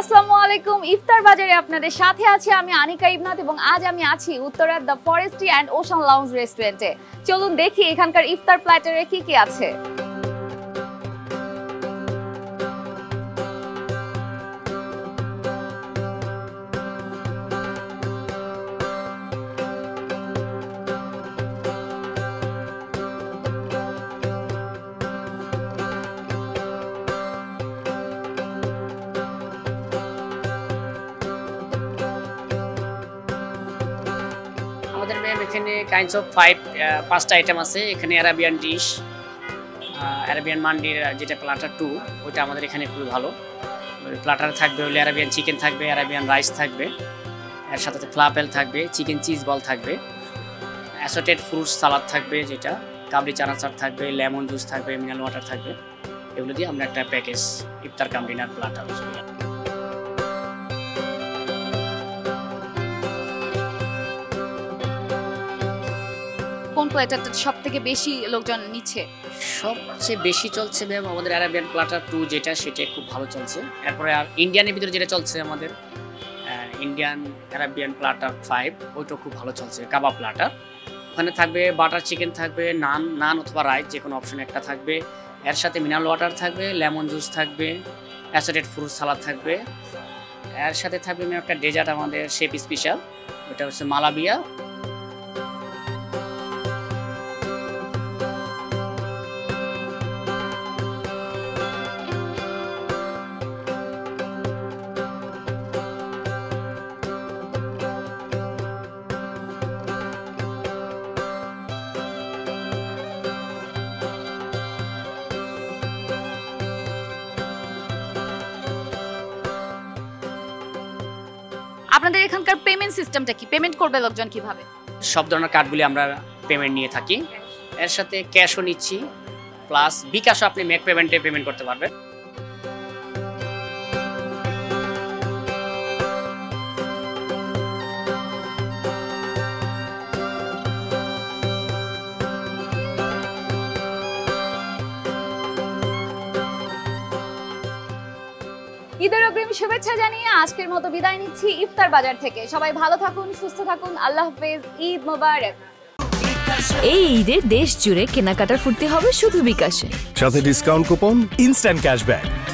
Assalamualaikum. Iftar Bazare আপনাদের সাথে আছি আমি আনিকা ইবনাত এবং আজ আমি আছি উত্তরার the forestry and ocean lounge রেস্টুরেন্টে। চলুন দেখি এখানকার ইফতার প্ল্যাটারে কি কি আছে। Kinds of pasta items. Arabian dish, Arabian mandi, platter 2. Ota amader ekhane khub bhalo. Platter thakbe, Arabian chicken thakbe, Arabian rice thakbe, er sathe falafel thakbe, chicken cheese ball thakbe, assorted fruits salad thakbe, jeta kabli chana char thakbe, lemon juice thakbe, mineral water thakbe. Egulo diye amra ekta package iftar cum dinner platter. কোন প্ল্যাটারটা সবথেকে বেশি লোকজন নিচ্ছে? সবচেয়ে বেশি চলছে ma'am আমাদের Arabian platter 2 যেটা সেটা খুব ভালো চলছে। এরপরে আর ইন্ডিয়ানের ভিতরে যেটা চলছে আমাদের ইন্ডিয়ান আরাবিয়ান প্ল্যাটার 5 ওইটা খুব ভালো চলছে। কাবাব প্ল্যাটার ওখানে থাকবে বাটার চিকেন থাকবে, নান অথবা রাইস যে কোনো অপশন একটা থাকবে, এর সাথে মিনারেল ওয়াটার থাকবে, লেমন জুস থাকবে, অ্যাসর্টেড ফ্রুট সালাদ থাকবে, এর সাথে থাকবে ম্যাম একটা ডেজার্ট আমাদের শেফ স্পেশাল ওটা হচ্ছে মালাবিয়া। আপনাদের এখানকার পেমেন্ট সিস্টেমটা কি? পেমেন্ট করবে লোকজন কিভাবে? সব ধরনের কার্ডগুলি আমরা পেমেন্ট নিয়ে থাকি, এর সাথে ক্যাশও নিচ্ছি, প্লাস বিকাশও আপনি মেক পেমেন্টে পেমেন্ট করতে পারবেন। ঈদের অগ্রিম শুভেচ্ছা জানিয়ে আজকের মতো বিদায় নিচ্ছি ইফতার বাজার থেকে। সবাই ভালো থাকুন, সুস্থ থাকুন, আল্লাহ হাফেজ, ঈদ মোবারক। এই ঈদে দেশ জুড়ে কেনাকাটার ফুর্তি হবে শুধু বিকাশে, সাথে ডিসকাউন্ট কুপন, ইনস্ট্যান্ট ক্যাশব্যাক।